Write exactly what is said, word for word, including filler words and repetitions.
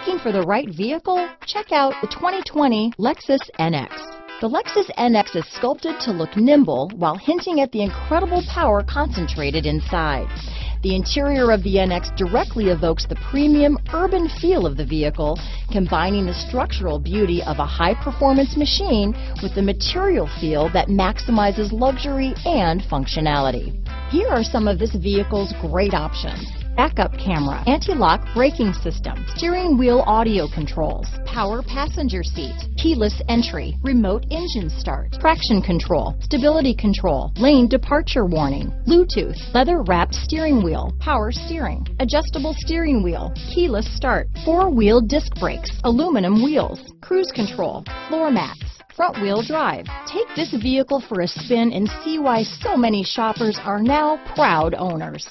Looking for the right vehicle? Check out the twenty twenty Lexus N X. The Lexus N X is sculpted to look nimble while hinting at the incredible power concentrated inside. The interior of the N X directly evokes the premium urban feel of the vehicle, combining the structural beauty of a high-performance machine with the material feel that maximizes luxury and functionality. Here are some of this vehicle's great options: backup camera, anti-lock braking system, steering wheel audio controls, power passenger seat, keyless entry, remote engine start, traction control, stability control, lane departure warning, Bluetooth, leather-wrapped steering wheel, power steering, adjustable steering wheel, keyless start, four-wheel disc brakes, aluminum wheels, cruise control, floor mats, front-wheel drive. Take this vehicle for a spin and see why so many shoppers are now proud owners.